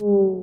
Mm.